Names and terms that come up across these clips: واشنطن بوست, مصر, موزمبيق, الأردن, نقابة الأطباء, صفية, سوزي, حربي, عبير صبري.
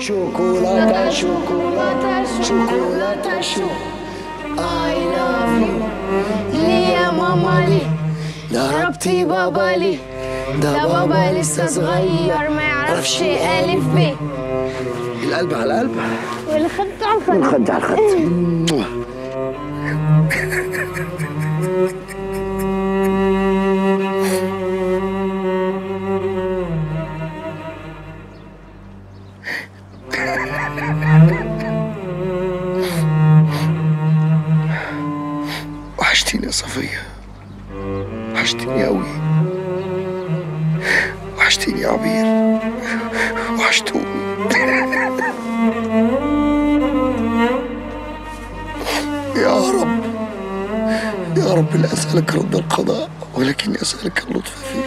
شوكولاتة شوكولاتة شوكولاتة شو I love you ليام أومالي ضربتي بابالي ده بابا لسه صغير ما يعرفش ألف ب القلب على القلب والخد على الخد والخد على الخد وحشتيني يا صفية، وحشتيني أوي، وحشتيني يا عبير، وحشتوني يا رب يا رب لا أسألك رد القضاء ولكن أسألك اللطف فيه.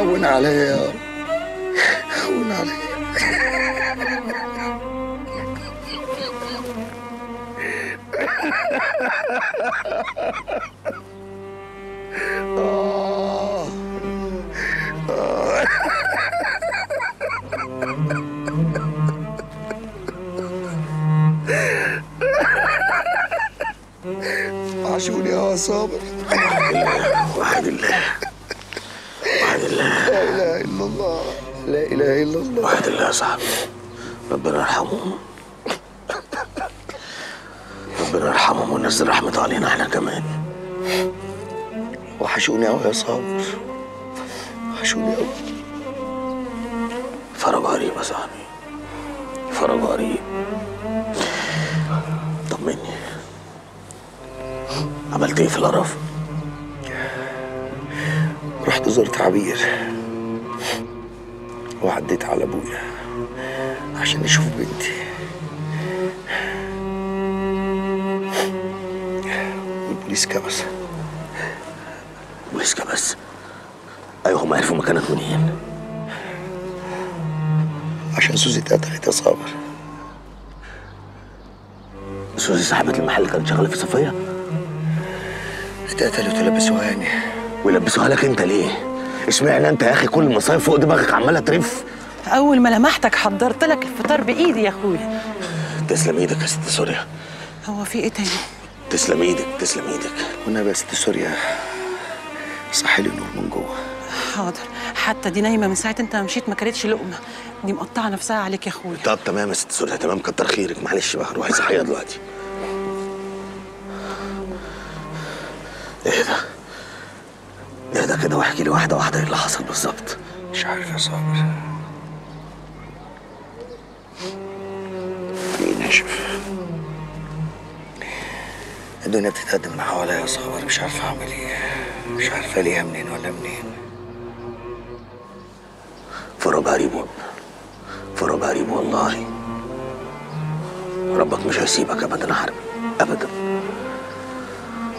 هون عليا يا رب، هون عليا. عاشوني يا صابر. وحد الله وحد الله لا إله إلا الله لا إله إلا الله وحد الله يا صاحبي. ربنا يرحمهم ربنا يرحمهم وينزل رحمته علينا احنا كمان. وحشوني قوي يا صابر، وحشوني قوي. فرج قريب يا صاحبي، فرج قريب. طمني، عملت ايه في القرف؟ رحت زرت عبير وعديت على ابويا عشان اشوف بنتي، والبوليس كبس. البوليس كبس؟ ايوه هم عرفوا مكانك منين؟ عشان سوزي اتقتلت يا صابر. سوزي صاحبة المحل اللي كانت شغالة في صفية؟ اتقتلت ولبسوهاني. ويلبسوها لك انت ليه؟ اشمعنى انت يا اخي كل المصايب فوق دماغك عمالة ترف؟ أول ما لمحتك حضرت لك الفطار بإيدي يا أخويا. تسلم إيدك يا ست سوريا. هو في إيه تاني؟ تسلم إيدك تسلم إيدك. والنبي يا ست سوريا صحي لي النور من جوه. حاضر، حتى دي نايمة من ساعة أنت ما مشيت ما كلتش لقمة، دي مقطعة نفسها عليك يا أخويا. طب تمام يا ست سوريا تمام، كتر خيرك. معلش بقى روحي صحيها دلوقتي. إيه ده؟ إيه ده كده واحكي لي واحدة واحدة إيه اللي حصل بالظبط؟ مش عارف يا صابر. ناشف. الدنيا بتتقدم من حواليا يا صابر، مش عارفة أعمل إيه، مش عارفة ليها منين ولا منين. فرج قريب يا ابني، فرج قريب والله. ربك مش هيسيبك أبدا يا حربي، أبدا.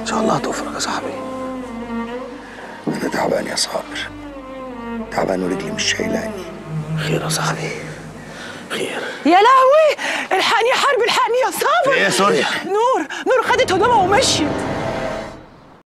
إن شاء الله هتفرج يا صاحبي. أنا تعبان يا صابر، تعبان ورجلي مش شايلاني. خير يا صاحبي، خير. يا لهوي الحقني يا حرب الحقني يا صابر. ايه يا سوريا؟ نور خدت هدومها ومشيت.